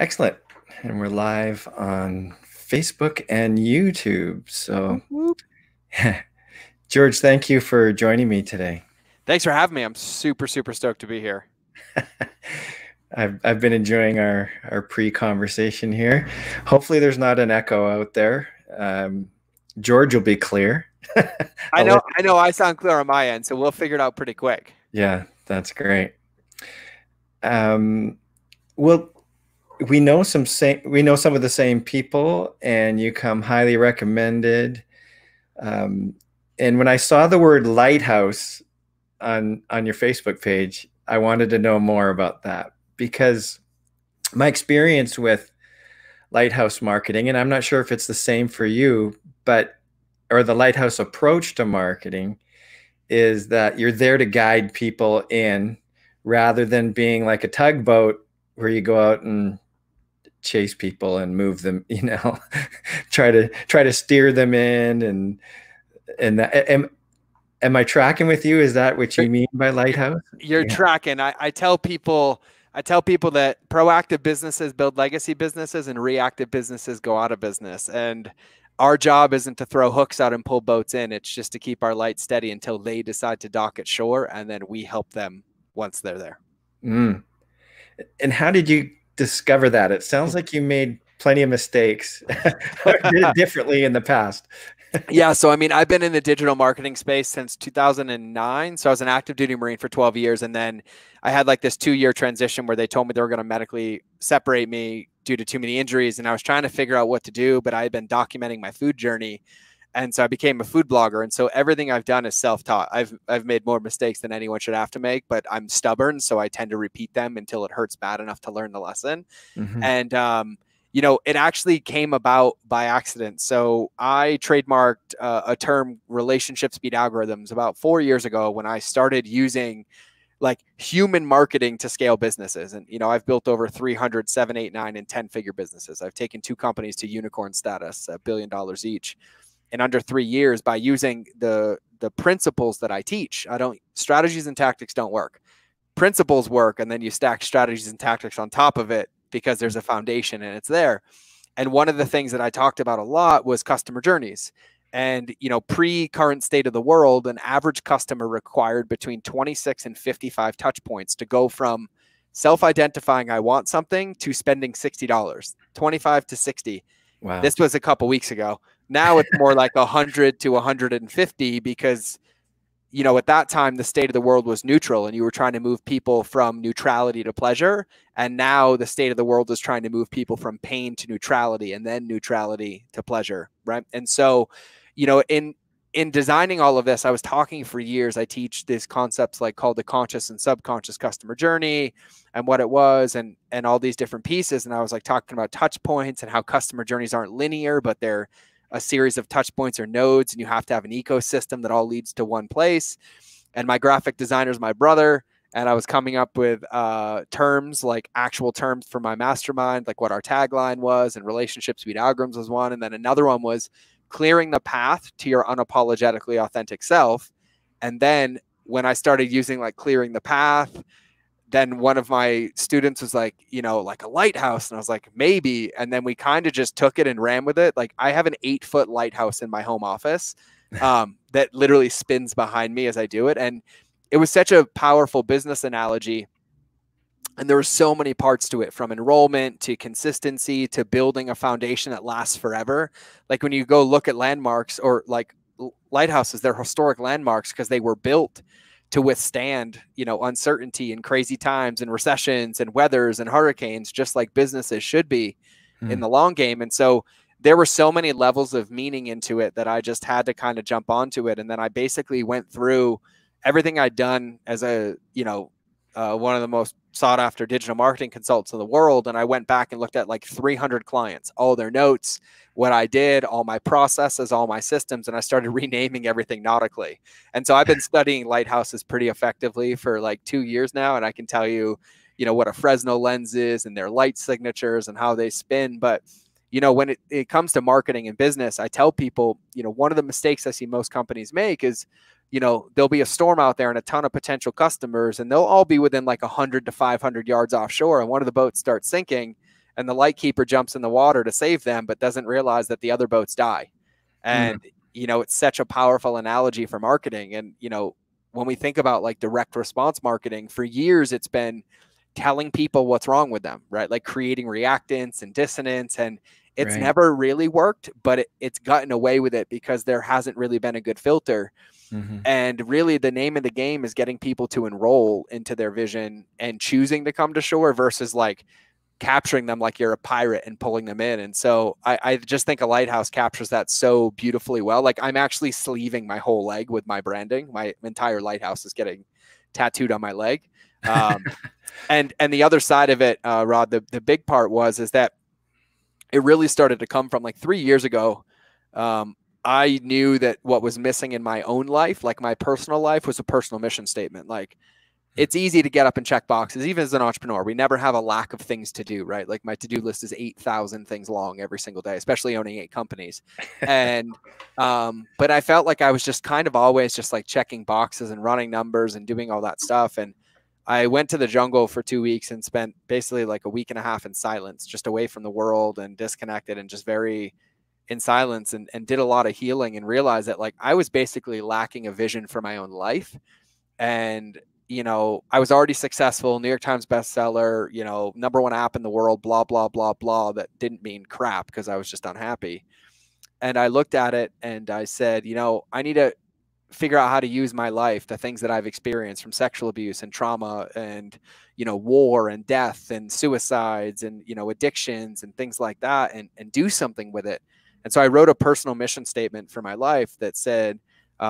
Excellent. And we're live on Facebook and YouTube. So, George, thank you for joining me today. Thanks for having me. I'm super, super stoked to be here. I've been enjoying our pre-conversation here. Hopefully there's not an echo out there. George will be clear. I know I sound clear on my end, so we'll figure it out pretty quick. Yeah, that's great. Well, we know some of the same people, and you come highly recommended. And when I saw the word lighthouse on your Facebook page, I wanted to know more about that, because my experience with lighthouse marketing, and I'm not sure if it's the same for you, but or the lighthouse approach to marketing, is that you're there to guide people in, rather than being like a tugboat where you go out and chase people and move them, you know, try to steer them in. And that, am I tracking with you? Is that what you mean by lighthouse? You're tracking. I tell people that proactive businesses build legacy businesses and reactive businesses go out of business. And our job isn't to throw hooks out and pull boats in. It's just to keep our light steady until they decide to dock at shore. And then we help them once they're there. Mm. And how did you discover that? It sounds like you made plenty of mistakes or did it differently in the past. Yeah. So, I mean, I've been in the digital marketing space since 2009. So I was an active duty Marine for 12 years. And then I had like this 2-year transition where they told me they were going to medically separate me due to too many injuries. And I was trying to figure out what to do, but I had been documenting my food journey. And so I became a food blogger. And so everything I've done is self-taught. I've made more mistakes than anyone should have to make, but I'm stubborn. So I tend to repeat them until it hurts bad enough to learn the lesson. Mm-hmm. And, you know, it actually came about by accident. So I trademarked a term, relationship speed algorithms, about 4 years ago when I started using like human marketing to scale businesses. And, you know, I've built over 300, 7, 8, 9 and 10 figure businesses. I've taken 2 companies to unicorn status, $1 billion each in under 3 years by using the principles that I teach. Strategies and tactics don't work. Principles work. And then you stack strategies and tactics on top of it, because there's a foundation and it's there. And one of the things that I talked about a lot was customer journeys. And, you know, pre-current state of the world, an average customer required between 26 and 55 touch points to go from self-identifying I want something to spending $60, 25 to 60. Wow. This was a couple weeks ago. Now it's more like 100 to 150 because, you know, at that time, the state of the world was neutral and you were trying to move people from neutrality to pleasure. And now the state of the world is trying to move people from pain to neutrality and then neutrality to pleasure. Right. And so, you know, in designing all of this, I was talking for years. I teach these concepts like called the conscious and subconscious customer journey and what it was and all these different pieces. And I was like talking about touch points and how customer journeys aren't linear, but they're a series of touch points or nodes, and you have to have an ecosystem that all leads to one place. And my graphic designer is my brother. And I was coming up with terms, like actual terms for my mastermind, like what our tagline was, and relationship speed algorithms was one. And then another one was clearing the path to your unapologetically authentic self. And then when I started using like clearing the path, then one of my students was like, you know, like a lighthouse. And I was like, maybe. And then we kind of just took it and ran with it. Like I have an 8-foot lighthouse in my home office that literally spins behind me as I do it. And it was such a powerful business analogy. And there were so many parts to it, from enrollment to consistency to building a foundation that lasts forever. Like when you go look at landmarks or like lighthouses, they're historic landmarks because they were built to withstand, you know, uncertainty and crazy times and recessions and weathers and hurricanes, just like businesses should be in the long game. And so there were so many levels of meaning into it that I just had to kind of jump onto it. And then I basically went through everything I'd done as a, you know, one of the most sought after digital marketing consultants in the world. And I went back and looked at like 300 clients, all their notes, what I did, all my processes, all my systems. And I started renaming everything nautically. And so I've been studying lighthouses pretty effectively for like 2 years now. And I can tell you, you know, what a Fresno lens is and their light signatures and how they spin. But, you know, when it comes to marketing and business, I tell people, you know, one of the mistakes I see most companies make is, you know, there'll be a storm out there and a ton of potential customers, and they'll all be within like 100 to 500 yards offshore. And one of the boats starts sinking. and the light keeper jumps in the water to save them, but doesn't realize that the other boats die. And, you know, it's such a powerful analogy for marketing. And, you know, when we think about like direct response marketing, for years, it's been telling people what's wrong with them, right? Like creating reactants and dissonance, and it's never really worked, but it's gotten away with it because there hasn't really been a good filter. And really the name of the game is getting people to enroll into their vision and choosing to come to shore versus like capturing them like you're a pirate and pulling them in. And so I just think a lighthouse captures that so beautifully well. Like I'm actually sleeving my whole leg with my branding. My entire lighthouse is getting tattooed on my leg. And the other side of it, Rod, the big part is that it really started to come from like 3 years ago. I knew that what was missing in my own life, like my personal life, was a personal mission statement. Like it's easy to get up and check boxes. Even as an entrepreneur, we never have a lack of things to do, right? Like my to-do list is 8,000 things long every single day, especially owning 8 companies. And, but I felt like I was just kind of always just like checking boxes and running numbers and doing all that stuff. And I went to the jungle for 2 weeks and spent basically like a week and a half in silence, just away from the world and disconnected and just very in silence, and did a lot of healing, and realized that like I was basically lacking a vision for my own life. And, you know, I was already successful, New York Times bestseller, you know, #1 app in the world, blah, blah, blah, blah. That didn't mean crap because I was just unhappy. And I looked at it and I said, you know, I need to figure out how to use my life, the things that I've experienced from sexual abuse and trauma and, you know, war and death and suicides and, you know, addictions and things like that, and do something with it. And so I wrote a personal mission statement for my life that said,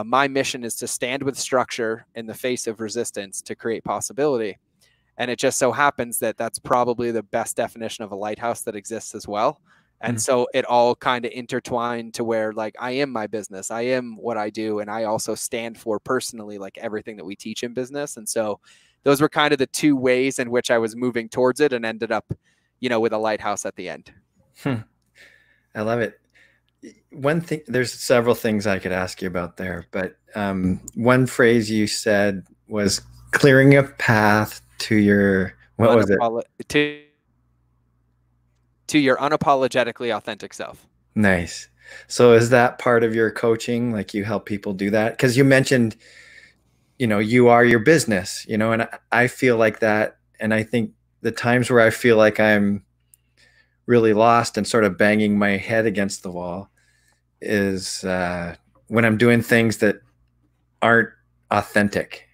my mission is to stand with structure in the face of resistance to create possibility. And it just so happens that that's probably the best definition of a lighthouse that exists as well. And so it all kind of intertwined to where like I am my business, I am what I do, and I also stand for personally like everything that we teach in business. And so those were kind of the 2 ways in which I was moving towards it, and ended up, you know, with a lighthouse at the end. I love it. One thing, there's several things I could ask you about there, but one phrase you said was clearing a path to your, what was it? To your unapologetically authentic self. Nice. So is that part of your coaching? Like you help people do that? Because you mentioned, you know, you are your business, you know, and I feel like that. And I think the times where I feel like I'm really lost and sort of banging my head against the wall is when I'm doing things that aren't authentic.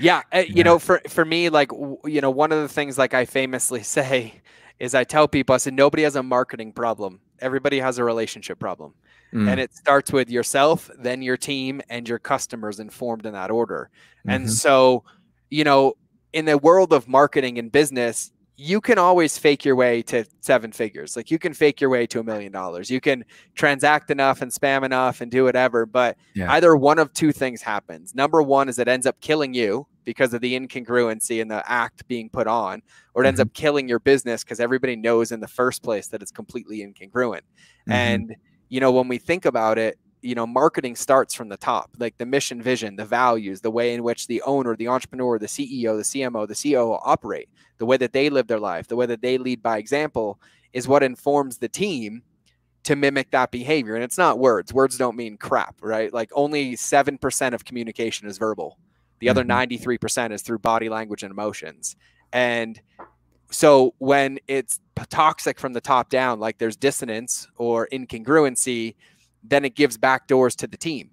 Yeah. You know, for me, like, you know, one of the things like I famously say is I tell people, I said, nobody has a marketing problem. Everybody has a relationship problem. And it starts with yourself, then your team, and your customers, informed in that order. And so, you know, in the world of marketing and business, you can always fake your way to 7 figures. Like you can fake your way to $1 million. You can transact enough and spam enough and do whatever, but either one of 2 things happens. #1 is it ends up killing you because of the incongruency in the act being put on, or it ends up killing your business because everybody knows in the first place that it's completely incongruent. And, you know, when we think about it, you know, marketing starts from the top, like the mission, vision, the values, the way in which the owner, the entrepreneur, the CEO, the CMO, the COO operate, the way that they live their life, the way that they lead by example is what informs the team to mimic that behavior. And it's not words. Words don't mean crap, right? Like only 7% of communication is verbal. The other 93% is through body language and emotions. And so when it's toxic from the top down, like there's dissonance or incongruency, then it gives back doors to the team,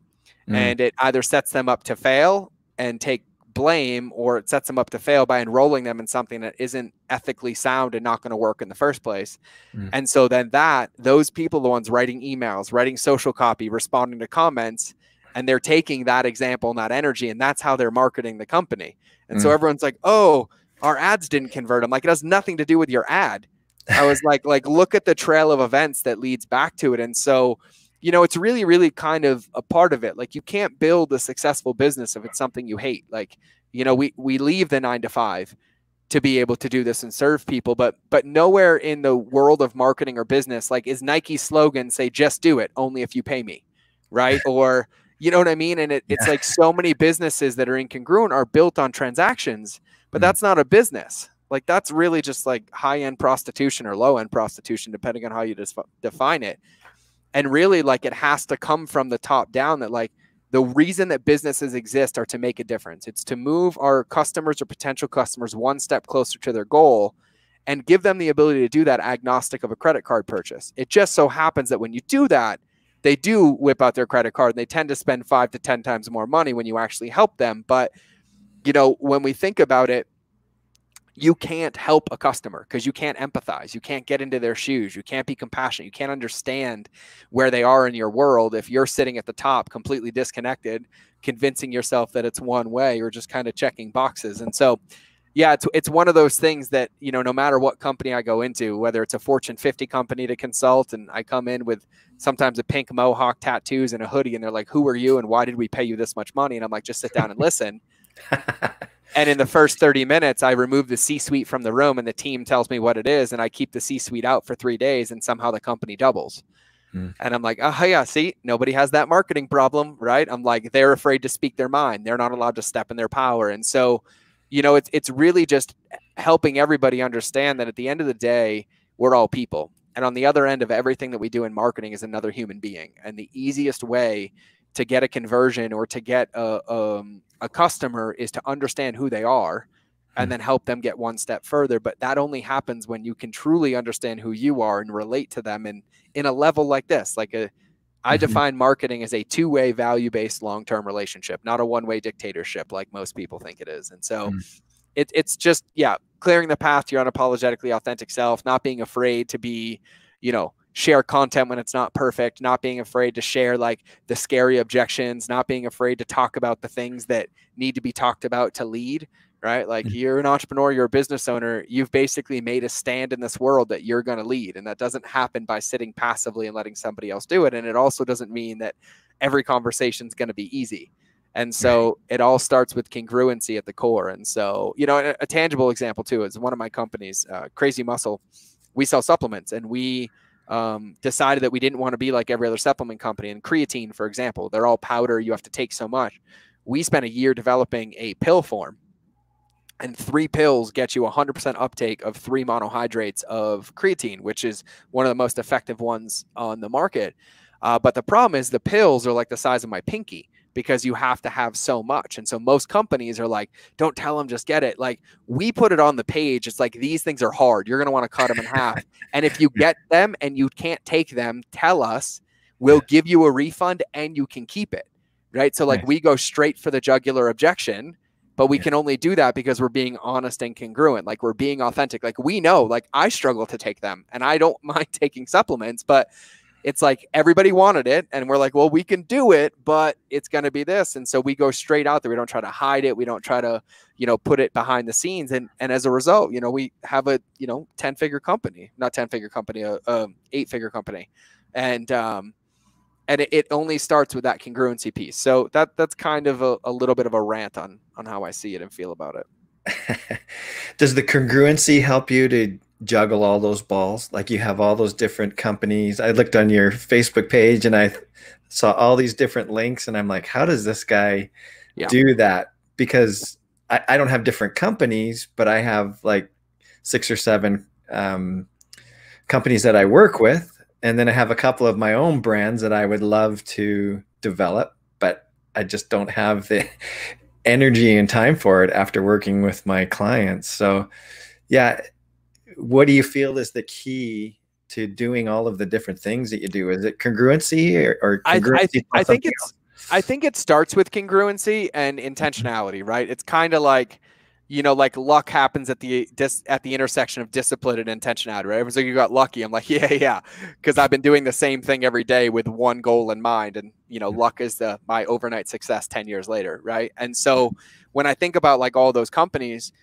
and it either sets them up to fail and take blame, or it sets them up to fail by enrolling them in something that isn't ethically sound and not going to work in the first place. And so then those people, the ones writing emails, writing social copy, responding to comments, and they're taking that example and that energy, and that's how they're marketing the company. And so everyone's like, oh, our ads didn't convert. I'm like, it has nothing to do with your ad. I was like, look at the trail of events that leads back to it. And so, you know, it's really, really kind of a part of it. Like you can't build a successful business if it's something you hate. Like, you know, we leave the 9-to-5 to be able to do this and serve people, but nowhere in the world of marketing or business, like is Nike's slogan, say, just do it only if you pay me. Right. Or, you know what I mean? And it's like so many businesses that are incongruent are built on transactions, but that's not a business. Like, that's really just like high-end prostitution or low-end prostitution, depending on how you define it. And really, like, it has to come from the top down that, like, the reason that businesses exist are to make a difference. It's to move our customers or potential customers one step closer to their goal and give them the ability to do that agnostic of a credit card purchase. It just so happens that when you do that, they do whip out their credit card and they tend to spend 5 to 10 times more money when you actually help them. But, you know, when we think about it, you can't help a customer because you can't empathize. You can't get into their shoes. You can't be compassionate. You can't understand where they are in your world if you're sitting at the top, completely disconnected, convincing yourself that it's one way or just kind of checking boxes. And so, yeah, it's one of those things that, you know, no matter what company I go into, whether it's a Fortune 50 company to consult, and I come in with sometimes a pink mohawk, tattoos, and a hoodie, and they're like, who are you and why did we pay you this much money? And I'm like, just sit down and listen. And in the first 30 minutes, I remove the C-suite from the room and the team tells me what it is. And I keep the C-suite out for 3 days and somehow the company doubles. Mm. And I'm like, oh, yeah, see, nobody has that marketing problem, right? I'm like, they're afraid to speak their mind. They're not allowed to step in their power. And so, you know, it's really just helping everybody understand that at the end of the day, we're all people. And on the other end of everything that we do in marketing is another human being. And the easiest way to get a conversion or to get a customer is to understand who they are and then help them get one step further. But that only happens when you can truly understand who you are and relate to them. And in a level like this, like I define marketing as a two-way value-based long-term relationship, not a one-way dictatorship like most people think it is. And so it's just, yeah, clearing the path to your unapologetically authentic self, not being afraid to be, you know, share content when it's not perfect, not being afraid to share like the scary objections, not being afraid to talk about the things that need to be talked about to lead, right? Like you're an entrepreneur, you're a business owner, you've basically made a stand in this world that you're going to lead. And that doesn't happen by sitting passively and letting somebody else do it. And it also doesn't mean that every conversation is going to be easy. And so it all starts with congruency at the core. And so, you know, a tangible example too is one of my companies, Crazy Muscle. We sell supplements and we decided that we didn't want to be like every other supplement company. And creatine, for example, they're all powder. You have to take so much. We spent a year developing a pill form, and 3 pills get you 100% uptake of 3 monohydrates of creatine, which is one of the most effective ones on the market. But the problem is the pills are like the size of my pinky, because you have to have so much. And so most companies are like, don't tell them, just get it. Like we put it on the page. It's like, these things are hard. You're going to want to cut them in half. And if you get them and you can't take them, tell us, we'll give you a refund and you can keep it. Right. So like we go straight for the jugular objection, but we can only do that because we're being honest and congruent. Like we're being authentic. Like we know, like I struggle to take them and I don't mind taking supplements, but it's like everybody wanted it. And we're like, well, we can do it, but it's going to be this. And so we go straight out there. We don't try to hide it. We don't try to, you know, put it behind the scenes. And as a result, you know, we have a, you know, 10-figure company, not 10-figure company, a 8-figure company. And it only starts with that congruency piece. So that's kind of a little bit of a rant on how I see it and feel about it. Does the congruency help you to juggle all those balls? Like you have all those different companies. I looked on your Facebook page and I saw all these different links and I'm like, how does this guy do that? Because I don't have different companies, but I have like 6 or 7 companies that I work with. And then I have a couple of my own brands that I would love to develop, but I just don't have the energy and time for it after working with my clients. So yeah, what do you feel is the key to doing all of the different things that you do? Is it congruency or congruency? I think it starts with congruency and intentionality, right? It's kind of like, you know, like luck happens at the intersection of discipline and intentionality, right? Everyone's like, you got lucky. I'm like, yeah. Cause I've been doing the same thing every day with one goal in mind. And, you know, luck is my overnight success 10 years later. Right. And so when I think about like all those companies,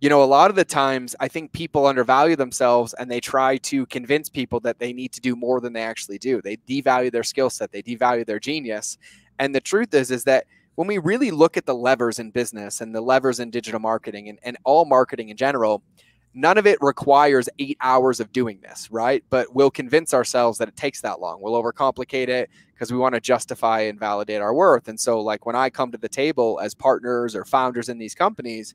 you know, a lot of the times I think people undervalue themselves and they try to convince people that they need to do more than they actually do. They devalue their skill set. They devalue their genius. And the truth is that when we really look at the levers in business and the levers in digital marketing and all marketing in general, none of it requires 8 hours of doing this, right? But we'll convince ourselves that it takes that long. We'll overcomplicate it because we want to justify and validate our worth. And so like when I come to the table as partners or founders in these companies,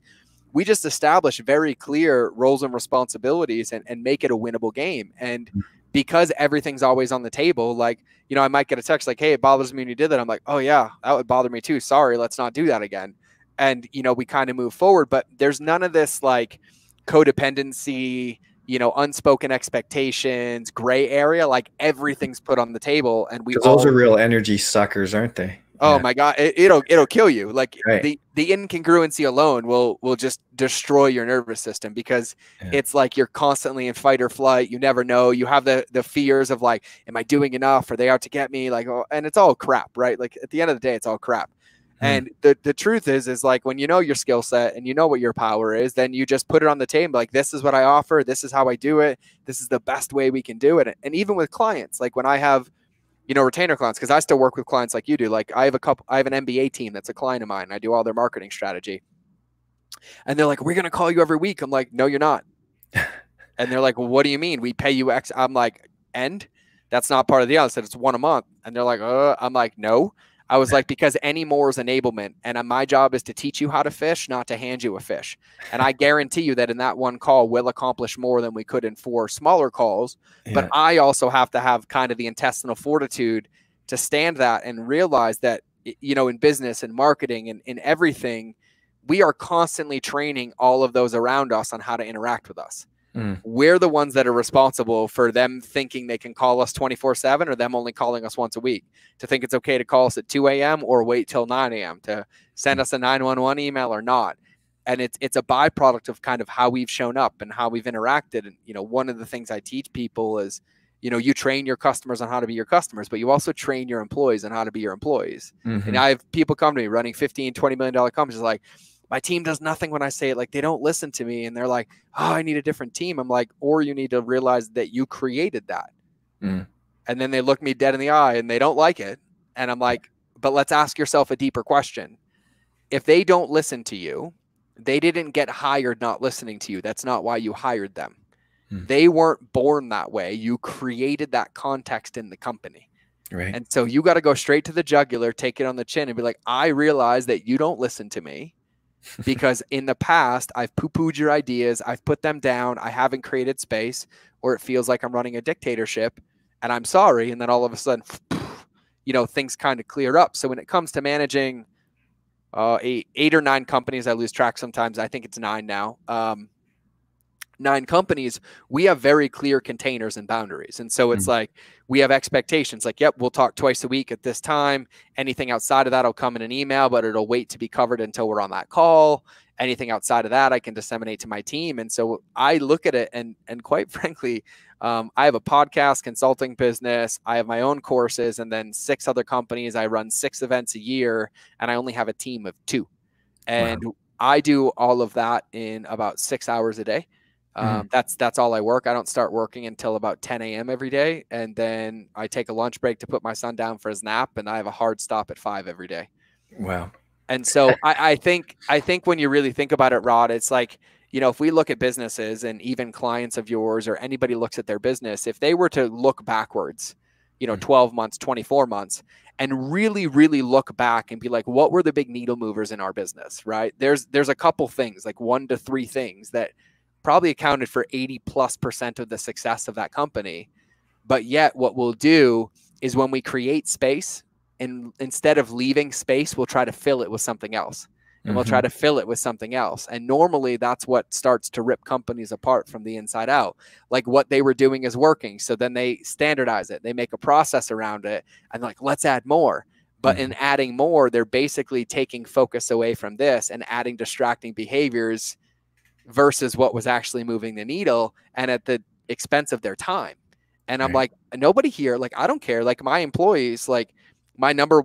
we just establish very clear roles and responsibilities and make it a winnable game. And because everything's always on the table, like, you know, I might get a text like, hey, it bothers me when you did that. I'm like, oh yeah, that would bother me too. Sorry, let's not do that again. And, you know, we kind of move forward, but there's none of this like codependency, you know, unspoken expectations, gray area, like everything's put on the table. And we, those are real energy suckers, aren't they? Oh yeah. My God. It'll kill you. Like right. The incongruency alone will just destroy your nervous system, because yeah. It's like, you're constantly in fight or flight. You never know. You have the fears of like, am I doing enough? Are they out to get me? Like, oh, and it's all crap, right? Like at the end of the day, it's all crap. And the truth is like, when you know your skill set and you know what your power is, then you just put it on the table. Like, this is what I offer. This is how I do it. This is the best way we can do it. And even with clients, like when I have, you know, retainer clients, because I still work with clients like you do. Like I have an MBA team that's a client of mine. And I do all their marketing strategy. And they're like, we're going to call you every week. I'm like, no, you're not. And they're like, well, what do you mean? We pay you X. I'm like, and that's not part of the deal. I said, it's one a month. And they're like, I'm like, no. I was like, because any more is enablement, and my job is to teach you how to fish, not to hand you a fish. And I guarantee you that in that one call, we'll accomplish more than we could in 4 smaller calls. Yeah. But I also have to have kind of the intestinal fortitude to stand that and realize that, you know, in business and marketing and in everything, we are constantly training all of those around us on how to interact with us. Mm. We're the ones that are responsible for them thinking they can call us 24/7, or them only calling us once a week, to think it's okay to call us at 2 a.m. or wait till 9 a.m. to send us a 911 email or not. And it's a byproduct of kind of how we've shown up and how we've interacted. And, you know, one of the things I teach people is, you know, you train your customers on how to be your customers, but you also train your employees on how to be your employees. Mm-hmm. And I have people come to me running $15, $20 million companies like, my team does nothing when I say it. Like, they don't listen to me. And they're like, oh, I need a different team. I'm like, or you need to realize that you created that. Mm. And then they look me dead in the eye and they don't like it. And I'm like, but let's ask yourself a deeper question. If they don't listen to you, they didn't get hired not listening to you. That's not why you hired them. Mm. They weren't born that way. You created that context in the company. Right. And so you got to go straight to the jugular, take it on the chin and be like, I realize that you don't listen to me. Because in the past, I've poo-pooed your ideas. I've put them down. I haven't created space, or it feels like I'm running a dictatorship, and I'm sorry. And then all of a sudden, you know, things kind of clear up. So when it comes to managing 8 or 9 companies, I lose track sometimes. I think it's 9 now. 9 companies, we have very clear containers and boundaries. And so it's like, we have expectations like, yep, we'll talk twice a week at this time. Anything outside of that will come in an email, but it'll wait to be covered until we're on that call. Anything outside of that, I can disseminate to my team. And so I look at it and quite frankly, I have a podcast consulting business. I have my own courses and then 6 other companies. I run 6 events a year and I only have a team of 2. And wow. I do all of that in about 6 hours a day. That's all I work. I don't start working until about 10 a.m. every day. And then I take a lunch break to put my son down for his nap. And I have a hard stop at 5 every day. Wow. And so I think when you really think about it, Rod, it's like, you know, if we look at businesses and even clients of yours or anybody looks at their business, if they were to look backwards, you know, 12 months, 24 months, and really, really look back and be like, what were the big needle movers in our business? Right. There's a couple things, like 1 to 3 things that probably accounted for 80+% of the success of that company. But yet what we'll do is when we create space, and instead of leaving space, we'll try to fill it with something else. And we'll try to fill it with something else. And normally that's what starts to rip companies apart from the inside out. Like what they were doing is working. So then they standardize it. They make a process around it and like, let's add more. But in adding more, they're basically taking focus away from this and adding distracting behaviors versus what was actually moving the needle, and at the expense of their time. And I'm like, nobody here, like, I don't care. Like my employees, like my number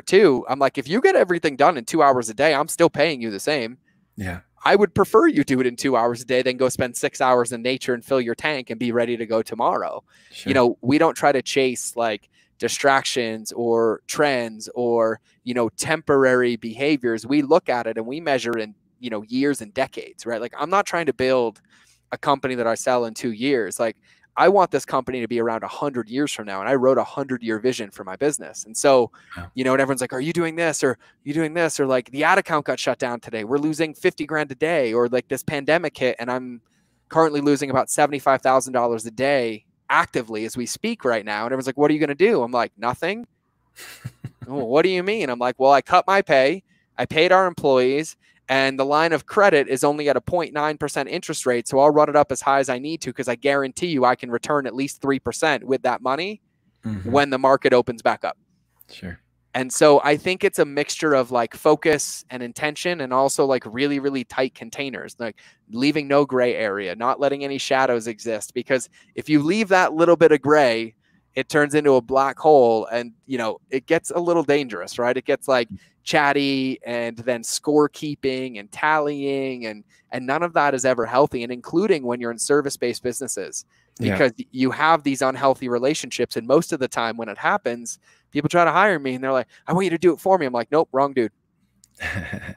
two, I'm like, if you get everything done in 2 hours a day, I'm still paying you the same. Yeah. I would prefer you do it in 2 hours a day than go spend 6 hours in nature and fill your tank and be ready to go tomorrow. Sure. You know, we don't try to chase like distractions or trends or, you know, temporary behaviors. We look at it and we measure in, you know, years and decades, right? Like I'm not trying to build a company that I sell in 2 years. Like I want this company to be around 100 years from now. And I wrote a 100-year vision for my business. And so, you know, and everyone's like, are you doing this? Or you doing this? Or like the ad account got shut down today. We're losing 50 grand a day, or like this pandemic hit. And I'm currently losing about $75,000 a day actively as we speak right now. And everyone's like, what are you going to do? I'm like, nothing. Oh, what do you mean? I'm like, well, I cut my pay. I paid our employees. And the line of credit is only at a 0.9% interest rate. So I'll run it up as high as I need to, because I guarantee you I can return at least 3% with that money when the market opens back up. Sure. And so I think it's a mixture of like focus and intention, and also like really, really tight containers, like leaving no gray area, not letting any shadows exist. Because if you leave that little bit of gray, it turns into a black hole, and, you know, it gets a little dangerous, right? It gets like chatty, and then scorekeeping and tallying, and none of that is ever healthy, and including when you're in service-based businesses, because you have these unhealthy relationships. And most of the time when it happens, people try to hire me and they're like, I want you to do it for me. I'm like, nope, wrong dude.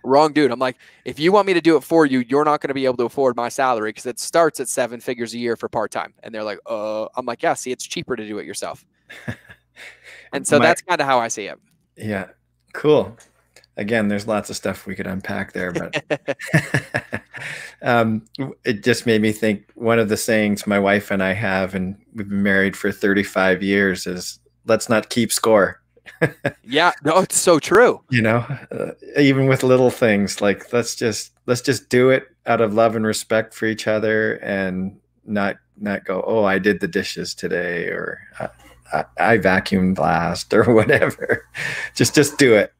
Wrong dude. I'm like, if you want me to do it for you, you're not going to be able to afford my salary, because it starts at 7 figures a year for part-time. And they're like, I'm like, yeah, see, it's cheaper to do it yourself. And so that's kind of how I see it. Yeah. Cool. Again, there's lots of stuff we could unpack there, but it just made me think, one of the sayings my wife and I have, and we've been married for 35 years, is let's not keep score. Yeah, no, it's so true. You know, even with little things, like let's just do it out of love and respect for each other, and not go, oh, I did the dishes today, or I vacuumed last, or whatever. just do it.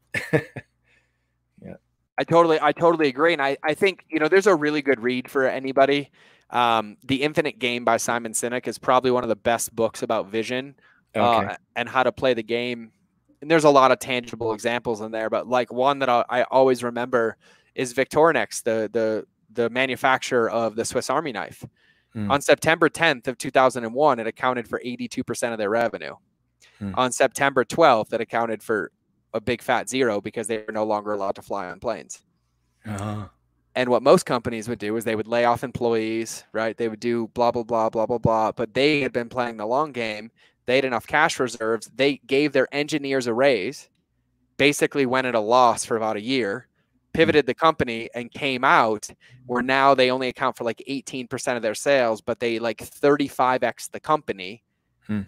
Yeah, I totally agree, and I think, you know, there's a really good read for anybody. The Infinite Game by Simon Sinek is probably one of the best books about vision and how to play the game. And there's a lot of tangible examples in there, but like one that I always remember is Victorinox, the manufacturer of the Swiss Army knife. On September 10th of 2001, it accounted for 82% of their revenue. On September 12th, it accounted for a big fat zero, because they were no longer allowed to fly on planes. And what most companies would do is they would lay off employees, right? They would do blah, blah, blah, blah, blah, blah. But they had been playing the long game. They had enough cash reserves. They gave their engineers a raise, basically went at a loss for about a year, pivoted the company, and came out where now they only account for like 18% of their sales, but they like 35x the company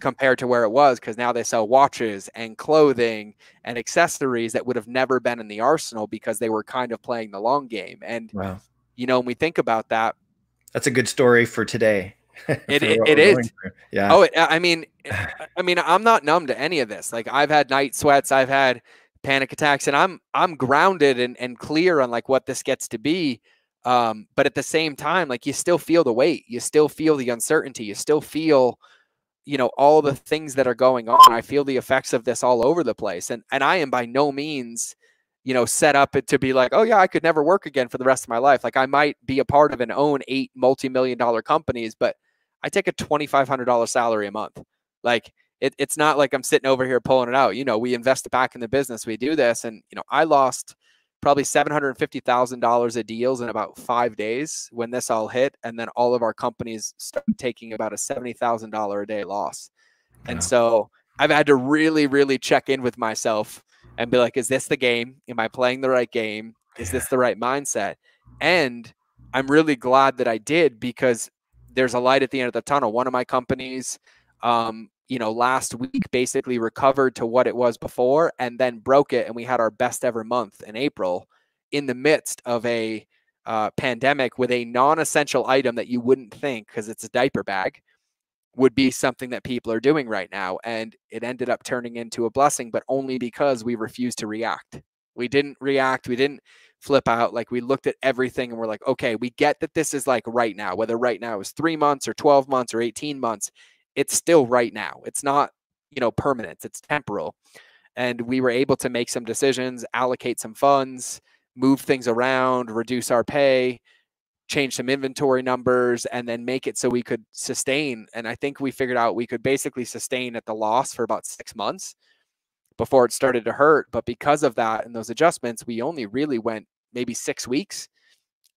compared to where it was, because now they sell watches and clothing and accessories that would have never been in the arsenal, because they were kind of playing the long game. And, you know, when we think about that, that's a good story for today. It is. Yeah. Oh, I mean, I'm not numb to any of this. Like, I've had night sweats, I've had panic attacks, and I'm grounded and clear on like what this gets to be. But at the same time, like, you still feel the weight, you still feel the uncertainty, you still feel, you know, all the things that are going on. I feel the effects of this all over the place. And I am by no means, you know, set up to be like, oh yeah, I could never work again for the rest of my life. Like, I might be a part of and own 8 multi-million-dollar companies, but I take a $2,500 salary a month. Like, it's not like I'm sitting over here pulling it out. You know, we invest back in the business, we do this. And, you know, I lost probably $750,000 of deals in about 5 days when this all hit. And then all of our companies started taking about a $70,000 a day loss. And so I've had to really, really check in with myself and be like, is this the game? Am I playing the right game? Is this the right mindset? And I'm really glad that I did, because there's a light at the end of the tunnel. One of my companies, you know, last week basically recovered to what it was before, and then broke it. And we had our best ever month in April, in the midst of a pandemic, with a non-essential item that you wouldn't think, because it's a diaper bag, would be something that people are doing right now. And it ended up turning into a blessing, but only because we refused to react. We didn't react. We didn't flip out. Like, we looked at everything and we're like, okay, we get that this is like right now, whether right now is 3 months or 12 months or 18 months, it's still right now. It's not, you know, permanent, it's temporal. And we were able to make some decisions, allocate some funds, move things around, reduce our pay, change some inventory numbers, and then make it so we could sustain. And I think we figured out we could basically sustain at the loss for about 6 months before it started to hurt. But because of that and those adjustments, we only really went maybe 6 weeks,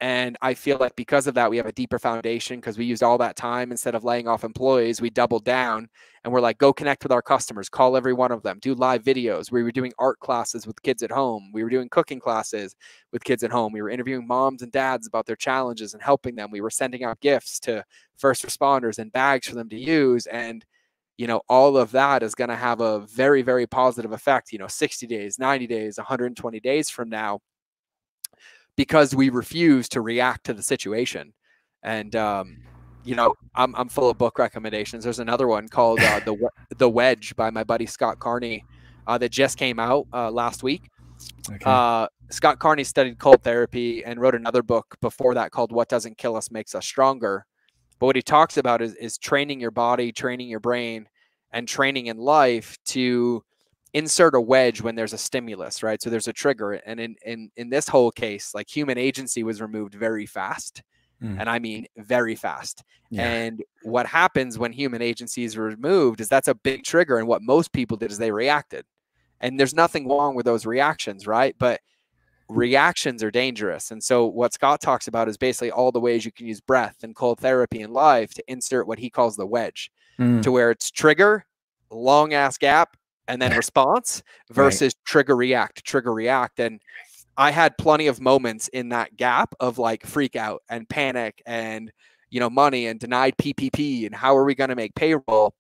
And I feel like because of that, we have a deeper foundation because we used all that time. Instead of laying off employees, we doubled down and we're like, go connect with our customers, call every one of them, do live videos. We were doing art classes with kids at home. We were doing cooking classes with kids at home. We were interviewing moms and dads about their challenges and helping them. We were sending out gifts to first responders and bags for them to use. And, you know, all of that is going to have a very, very positive effect, you know, 60 days, 90 days, 120 days from now, because we refuse to react to the situation. And, you know, I'm full of book recommendations. There's another one called The Wedge by my buddy Scott Carney that just came out last week. Okay. Scott Carney studied cult therapy and wrote another book before that called What Doesn't Kill Us Makes Us Stronger. But what he talks about is training your body, training your brain, and training in life to insert a wedge when there's a stimulus, right? So there's a trigger. And in this whole case, like, human agency was removed very fast. Mm. And I mean, very fast. Yeah. And what happens when human agency is removed is that's a big trigger. And what most people did is they reacted, and there's nothing wrong with those reactions. Right. But reactions are dangerous. And so what Scott talks about is basically all the ways you can use breath and cold therapy and life to insert what he calls the wedge, to where it's trigger, long ass gap, and then response versus trigger react. And I had plenty of moments in that gap of like freak out and panic and, you know, money and denied PPP and how are we going to make payroll?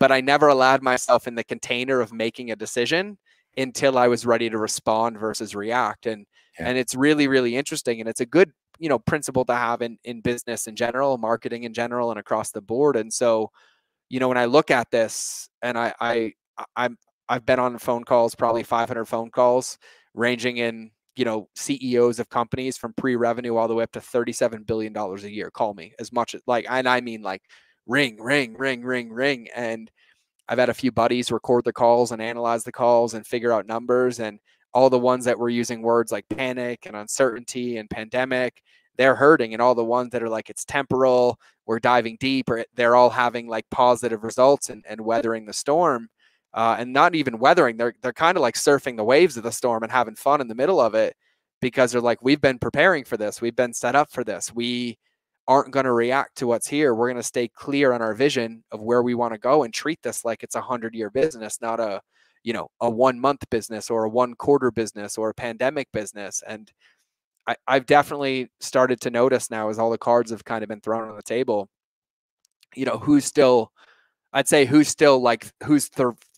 But I never allowed myself in the container of making a decision until I was ready to respond versus react. And, and it's really, really interesting. And it's a good, you know, principle to have in business in general, marketing in general, and across the board. And so, you know, when I look at this, and I've been on phone calls, probably 500 phone calls, ranging in, you know, CEOs of companies from pre-revenue all the way up to $37 billion a year. Call me as much as like, and I mean like ring, ring, ring, ring, ring. And I've had a few buddies record the calls and analyze the calls and figure out numbers, and all the ones that were using words like panic and uncertainty and pandemic, they're hurting. And all the ones that are like, it's temporal, we're diving deep, or they're all having like positive results and weathering the storm. And not even weathering, they're kind of like surfing the waves of the storm and having fun in the middle of it, because they're like, we've been preparing for this. We've been set up for this. We aren't going to react to what's here. We're going to stay clear on our vision of where we want to go and treat this like it's a 100-year business, not a, you know, a 1-month business or a 1-quarter business or a pandemic business. And I've definitely started to notice now, as all the cards have kind of been thrown on the table, you know, who's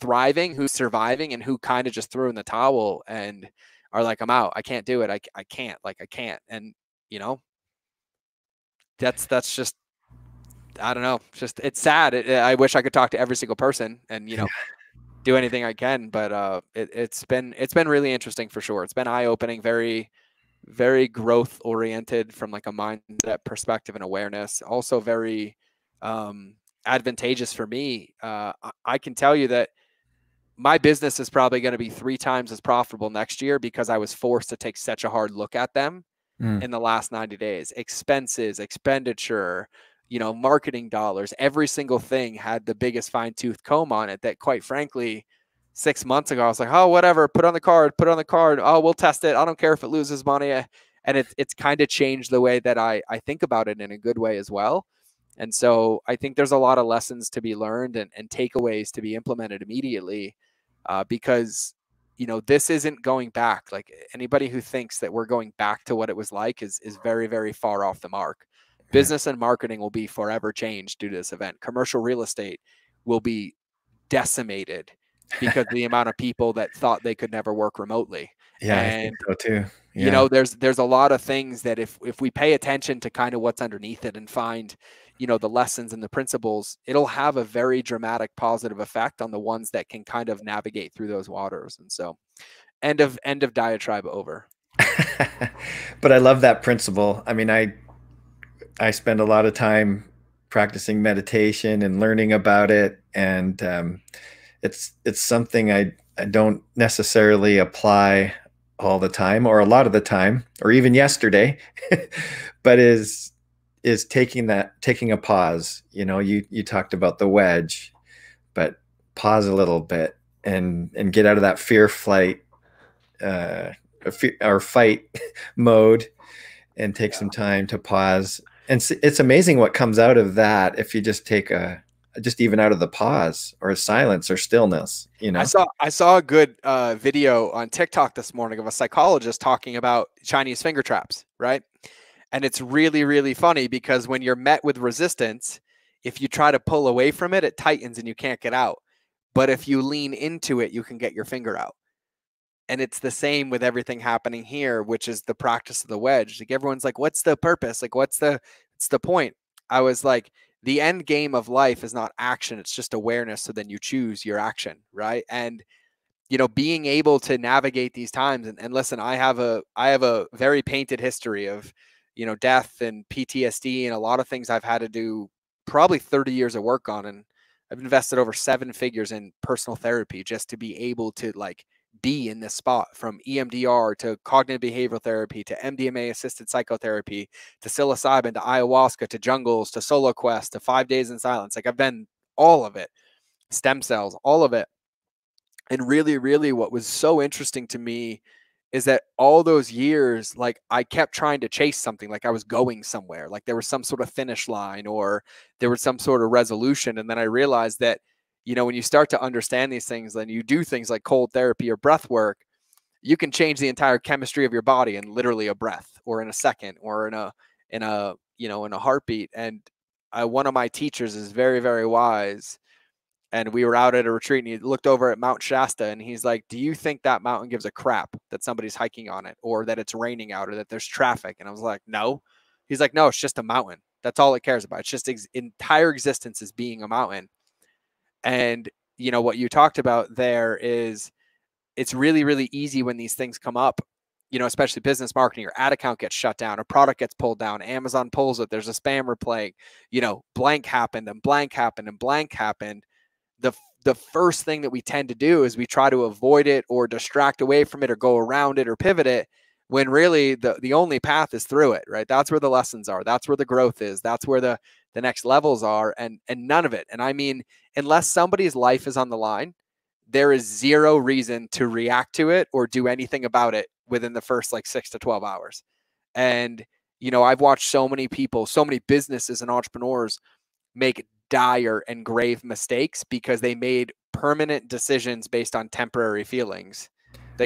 thriving, who's surviving, and who kind of just threw in the towel and are like, I'm out. I can't do it. I can't. And, you know, that's just, I don't know, just, it's sad. I wish I could talk to every single person and, you know, do anything I can, but it's been really interesting for sure. It's been eye-opening, very, very growth oriented from like a mindset perspective and awareness. Also very, advantageous for me. I can tell you that my business is probably going to be 3 times as profitable next year because I was forced to take such a hard look at them in the last 90 days. Expenses, expenditure, you know, marketing dollars, every single thing had the biggest fine-tooth comb on it that, quite frankly, 6 months ago, I was like, oh, whatever, put on the card. Oh, we'll test it. I don't care if it loses money. And it's kind of changed the way that I think about it in a good way as well. And so I think there's a lot of lessons to be learned and takeaways to be implemented immediately, because, you know, this isn't going back. Like, anybody who thinks that we're going back to what it was like is very, very far off the mark. Business and marketing will be forever changed due to this event. Commercial real estate will be decimated because of the amount of people that thought they could never work remotely. Yeah, and, I think so too. Yeah. You know, there's a lot of things that if we pay attention to kind of what's underneath it and find, you know, the lessons and the principles, it'll have a very dramatic positive effect on the ones that can kind of navigate through those waters. And so end of diatribe over. But I love that principle. I mean, I spend a lot of time practicing meditation and learning about it. And it's something I don't necessarily apply all the time, or a lot of the time, or even yesterday, but is taking a pause. You know, you talked about the wedge, but pause a little bit and get out of that fear, flight, or fight mode, and take some time to pause. And it's amazing what comes out of that if you just take a, just even out of the pause or silence or stillness, you know. I saw a good video on TikTok this morning of a psychologist talking about Chinese finger traps, right? And it's really, really funny because when you're met with resistance, if you try to pull away from it, it tightens and you can't get out. But if you lean into it, you can get your finger out. And it's the same with everything happening here, which is the practice of the wedge. Like everyone's like, what's the purpose? Like, what's the point? I was like, the end game of life is not action. It's just awareness. So then you choose your action. Right. And, you know, being able to navigate these times and listen, I have a very painted history of, you know, death and PTSD and a lot of things I've had to do probably 30 years of work on. And I've invested over 7 figures in personal therapy just to be able to like be in this spot, from EMDR to cognitive behavioral therapy, to MDMA assisted psychotherapy, to psilocybin, to ayahuasca, to jungles, to solo quests, to 5 days in silence. Like I've been all of it, stem cells, all of it. And really, really what was so interesting to me is that all those years, like I kept trying to chase something, like I was going somewhere, like there was some sort of finish line or there was some sort of resolution. And then I realized that, you know, when you start to understand these things, then you do things like cold therapy or breath work, you can change the entire chemistry of your body in literally a breath or in a second or in a, you know, in a heartbeat. And one of my teachers is very, very wise. And we were out at a retreat and he looked over at Mount Shasta and he's like, do you think that mountain gives a crap that somebody's hiking on it or that it's raining out or that there's traffic? And I was like, no. He's like, no, it's just a mountain. That's all it cares about. It's just entire existence is being a mountain. And, you know, what you talked about there is it's really, really easy when these things come up, you know, especially business marketing, your ad account gets shut down, a product gets pulled down, Amazon pulls it, there's a spammer plague, you know, blank happened and blank happened and blank happened. The first thing that we tend to do is we try to avoid it or distract away from it or go around it or pivot it when really the only path is through it, right? That's where the lessons are. That's where the growth is. That's where the next levels are, and none of it. And I mean, unless somebody's life is on the line, there is zero reason to react to it or do anything about it within the first like 6 to 12 hours. And, you know, I've watched so many people, so many businesses and entrepreneurs make dire and grave mistakes because they made permanent decisions based on temporary feelings.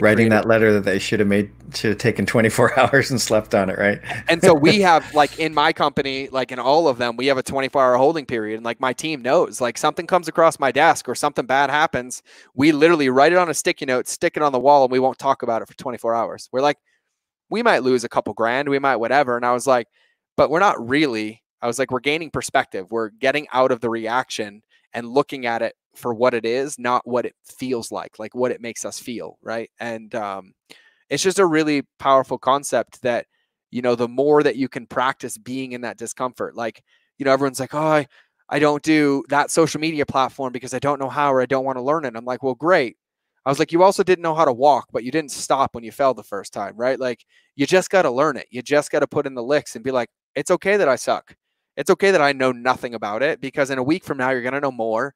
Writing that letter that they should have taken 24 hours and slept on it, right? And so we have, like in my company, like in all of them, we have a 24-hour holding period. And like my team knows, like something comes across my desk or something bad happens, we literally write it on a sticky note, stick it on the wall, and we won't talk about it for 24 hours. We're like, we might lose a couple grand, we might whatever. And I was like, but we're not really. I was like, we're gaining perspective. We're getting out of the reaction and looking at it for what it is, not what it feels like what it makes us feel, right? And it's just a really powerful concept that, you know, the more that you can practice being in that discomfort, like, you know, everyone's like, oh, I don't do that social media platform because I don't know how, or I don't want to learn it. I'm like, well, great. I was like, you also didn't know how to walk, but you didn't stop when you fell the first time, right? Like, you just got to learn it. You just got to put in the licks and be like, it's okay that I suck. It's okay that I know nothing about it, because in a week from now, you're going to know more.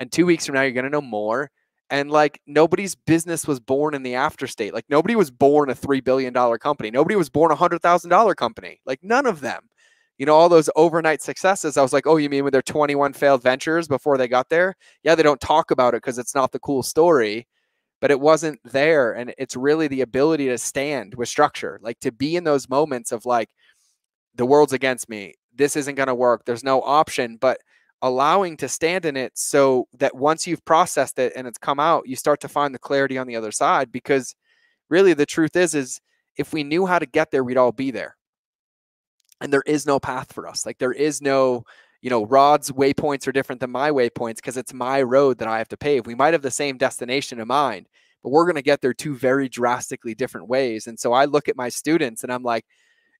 And 2 weeks from now, you're going to know more. And like, nobody's business was born in the after state. Like, nobody was born a $3 billion company. Nobody was born a $100,000 company. Like, none of them, you know, all those overnight successes. I was like, oh, you mean with their 21 failed ventures before they got there? Yeah. They don't talk about it because it's not the cool story, but it wasn't there. And it's really the ability to stand with structure, like to be in those moments of like, the world's against me. This isn't going to work. There's no option, but allowing to stand in it so that once you've processed it and it's come out, you start to find the clarity on the other side. Because really the truth is if we knew how to get there, we'd all be there. And there is no path for us. Like, there is no, you know, Rod's waypoints are different than my waypoints because it's my road that I have to pave. We might have the same destination in mind, but we're going to get there two very drastically different ways. And so I look at my students and I'm like,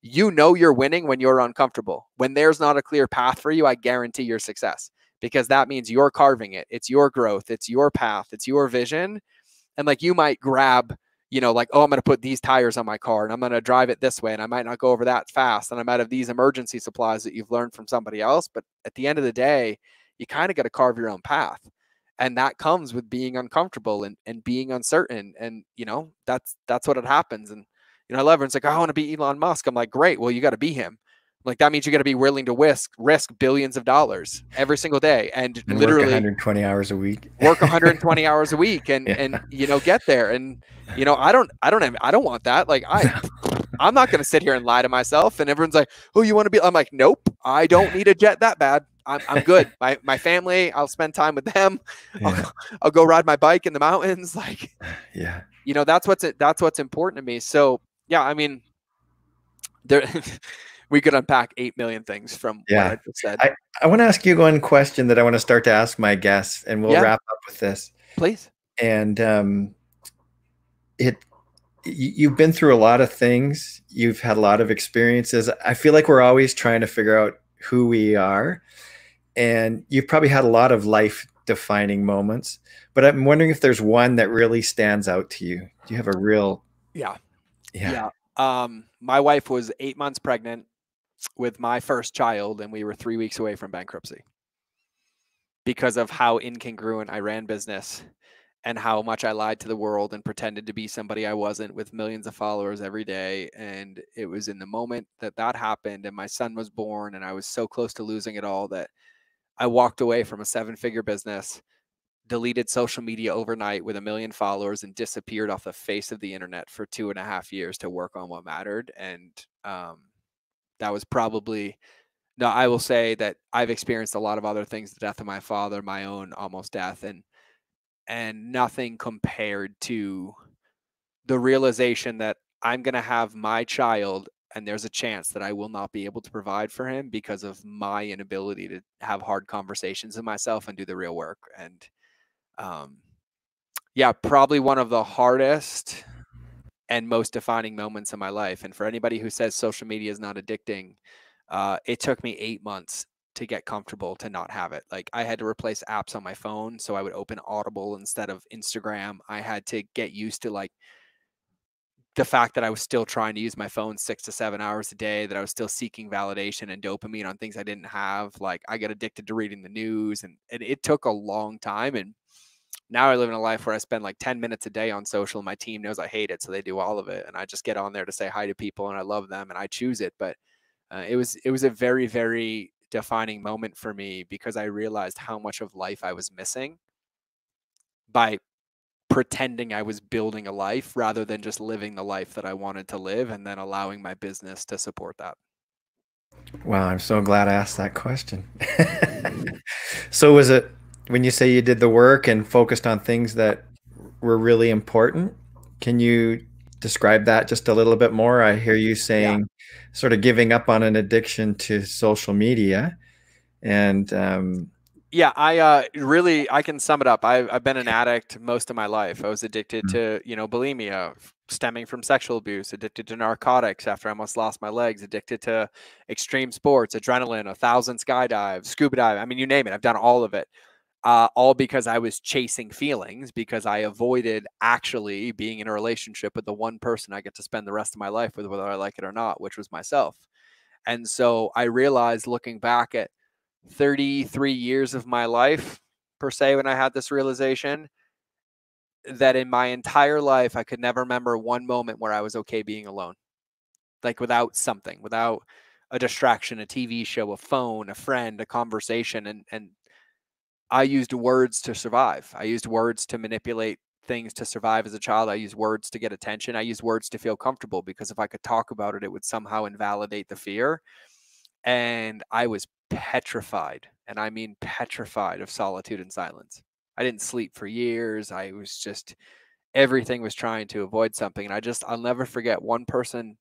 you know, you're winning when you're uncomfortable. When there's not a clear path for you, I guarantee your success, because that means you're carving it. It's your growth. It's your path. It's your vision. And like, you might grab, you know, like, oh, I'm going to put these tires on my car and I'm going to drive it this way. And I might not go over that fast. And I'm out of these emergency supplies that you've learned from somebody else. But at the end of the day, you kind of got to carve your own path. And that comes with being uncomfortable and being uncertain. And, you know, that's what it happens. And You know, I love her. It's like, I want to be Elon Musk. I'm like, great. Well, you got to be him. Like, that means you got to be willing to risk billions of dollars every single day and literally work 120 hours a week, work 120 hours a week and, you know, get there. And, you know, I don't want that. Like, I'm not going to sit here and lie to myself. And everyone's like, oh, you want to be, I'm like, nope, I don't need a jet that bad. I'm good. My family, I'll spend time with them. Yeah. I'll go ride my bike in the mountains. Like, yeah, you know, that's what's important to me. So yeah, I mean, there, we could unpack 8 million things from what I just said. I want to ask you one question that I want to start to ask my guests, and we'll wrap up with this. Please. And you've been through a lot of things. You've had a lot of experiences. I feel like we're always trying to figure out who we are. And you've probably had a lot of life-defining moments. But I'm wondering if there's one that really stands out to you. Do you have a real... Yeah. My wife was 8 months pregnant with my first child, and we were 3 weeks away from bankruptcy because of how incongruent I ran business and how much I lied to the world and pretended to be somebody I wasn't with millions of followers every day. And it was in the moment that that happened and my son was born and I was so close to losing it all that I walked away from a 7-figure business, deleted social media overnight with 1 million followers, and disappeared off the face of the internet for 2.5 years to work on what mattered. And that was probably... Now, I will say that I've experienced a lot of other things, the death of my father, my own almost death, and nothing compared to the realization that I'm going to have my child and there's a chance that I will not be able to provide for him because of my inability to have hard conversations with myself and do the real work. And yeah, probably one of the hardest and most defining moments in my life. And for anybody who says social media is not addicting, it took me 8 months to get comfortable to not have it. Like, I had to replace apps on my phone. So I would open Audible instead of Instagram. I had to get used to like the fact that I was still trying to use my phone 6 to 7 hours a day, that I was still seeking validation and dopamine on things I didn't have. Like, I got addicted to reading the news, and it took a long time. And now I live in a life where I spend like 10 minutes a day on social. My team knows I hate it, so they do all of it. And I just get on there to say hi to people and I love them and I choose it. But it was a very, very defining moment for me because I realized how much of life I was missing by pretending I was building a life rather than just living the life that I wanted to live and then allowing my business to support that. Wow. I'm so glad I asked that question. So was it, when you say you did the work and focused on things that were really important, can you describe that just a little bit more? I hear you saying sort of giving up on an addiction to social media, and yeah, I can sum it up. I've been an addict most of my life. I was addicted to, you know, bulimia stemming from sexual abuse, addicted to narcotics after I almost lost my legs, addicted to extreme sports, adrenaline, 1,000 skydives, scuba dive. I mean, you name it, I've done all of it. All because I was chasing feelings, because I avoided actually being in a relationship with the one person I get to spend the rest of my life with, whether I like it or not, which was myself. And so I realized, looking back at 33 years of my life, per se, when I had this realization, that in my entire life, I could never remember one moment where I was okay being alone, like without something, without a distraction, a TV show, a phone, a friend, a conversation, and I used words to survive. I used words to manipulate things to survive as a child. I used words to get attention. I used words to feel comfortable, because if I could talk about it, it would somehow invalidate the fear. And I was petrified, and I mean petrified, of solitude and silence. I didn't sleep for years. I was just, everything was trying to avoid something. And I'll never forget one person,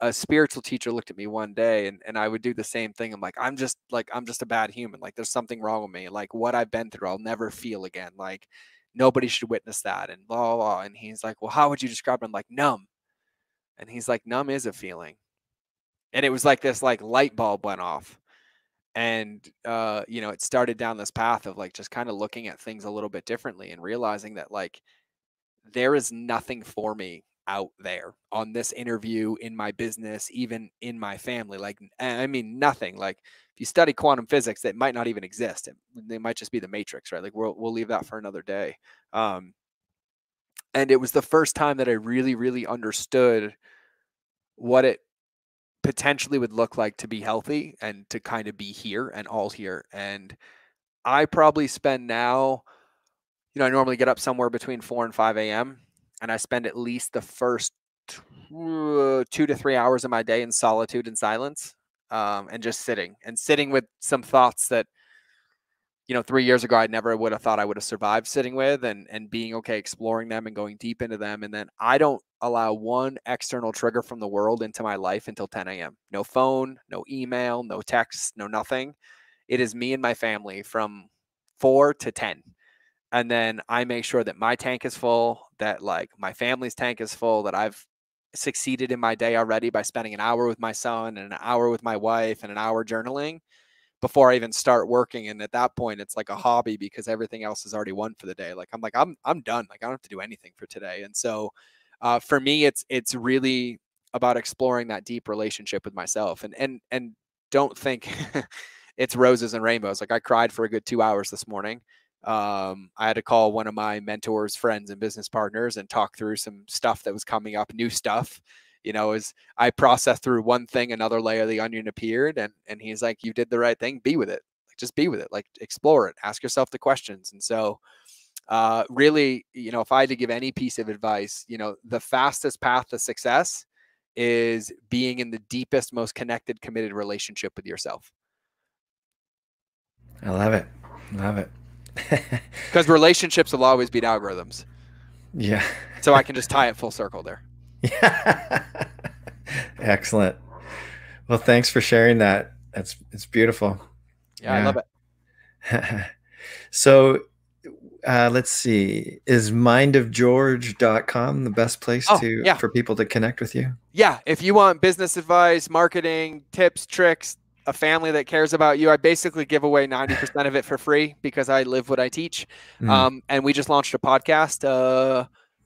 a spiritual teacher, looked at me one day, and I would do the same thing. I'm like, I'm just a bad human. Like, there's something wrong with me. Like, what I've been through, I'll never feel again. Like, nobody should witness that, and blah, blah, blah. And he's like, well, how would you describe it? I'm like, numb. And he's like, numb is a feeling. And it was like this, like, light bulb went off. And, you know, it started down this path of like, just kind of looking at things a little bit differently and realizing that, like, there is nothing for me out there on this interview, in my business, even in my family. Like, I mean, nothing. Like, if you study quantum physics, that might not even exist. They might just be the matrix, right? Like, we'll leave that for another day. And it was the first time that I really, really understood what it potentially would look like to be healthy and to kind of be here and all here. And I probably spend now, you know, I normally get up somewhere between 4 and 5 a.m. and I spend at least the first 2 to 3 hours of my day in solitude and silence, and just sitting with some thoughts that, you know, 3 years ago, I never would have thought I would have survived sitting with, and being okay, exploring them and going deep into them. And then I don't allow one external trigger from the world into my life until 10 a.m. No phone, no email, no text, no nothing. It is me and my family from 4 to 10. And then I make sure that my tank is full, that like my family's tank is full, that I've succeeded in my day already by spending an hour with my son and an hour with my wife and an hour journaling before I even start working. And at that point, it's like a hobby because everything else is already won for the day. Like, I'm done. Like, I don't have to do anything for today. And so for me, it's really about exploring that deep relationship with myself, and don't think it's roses and rainbows. Like, I cried for a good 2 hours this morning. I had to call one of my mentors, friends, and business partners and talk through some stuff that was coming up, new stuff. You know, as I processed through one thing, another layer of the onion appeared, and he's like, you did the right thing. Be with it. Like, just be with it. Like, explore it. Ask yourself the questions. And so really, you know, if I had to give any piece of advice, you know, the fastest path to success is being in the deepest, most connected, committed relationship with yourself. I love it. Love it. Because relationships will always beat algorithms. Yeah. So I can just tie it full circle there. Yeah. Excellent. Well, thanks for sharing that. It's beautiful. Yeah, yeah. I love it. So, let's see, is mindofgeorge.com the best place for people to connect with you? Yeah. If you want business advice, marketing tips, tricks, a family that cares about you, I basically give away 90% of it for free because I live what I teach. Mm. And we just launched a podcast,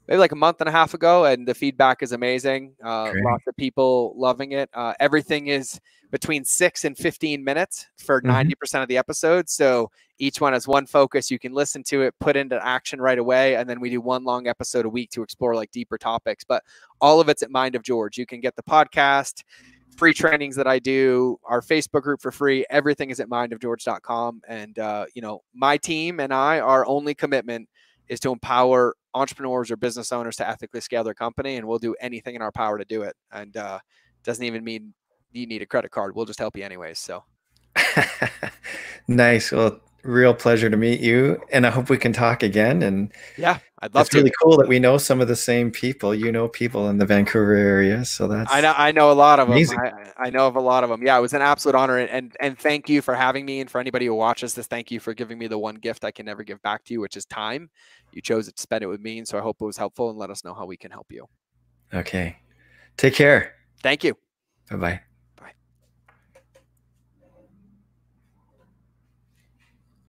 maybe like a month and a half ago, and the feedback is amazing. Lots of people loving it. Everything is between 6 and 15 minutes for 90% of the episodes. So each one has one focus. You can listen to it, put into action right away. And then we do one long episode a week to explore like deeper topics, but all of it's at Mind of George. You can get the podcast, free trainings that I do, our Facebook group for free. Everything is at mindofgeorge.com. And, you know, my team and I, our only commitment is to empower entrepreneurs or business owners to ethically scale their company, and we'll do anything in our power to do it. And doesn't even mean you need a credit card. We'll just help you anyways. So nice. Well, real pleasure to meet you, and I hope we can talk again. And yeah, I'd love to. It's really cool that we know some of the same people. You know, people in the Vancouver area, so that's I know a lot of amazing. Them. I know of a lot of them. Yeah, it was an absolute honor, and thank you for having me. And for anybody who watches this, thank you for giving me the one gift I can never give back to you, which is time. You chose to spend it with me, and so I hope it was helpful. And let us know how we can help you. Okay, take care. Thank you. Bye bye.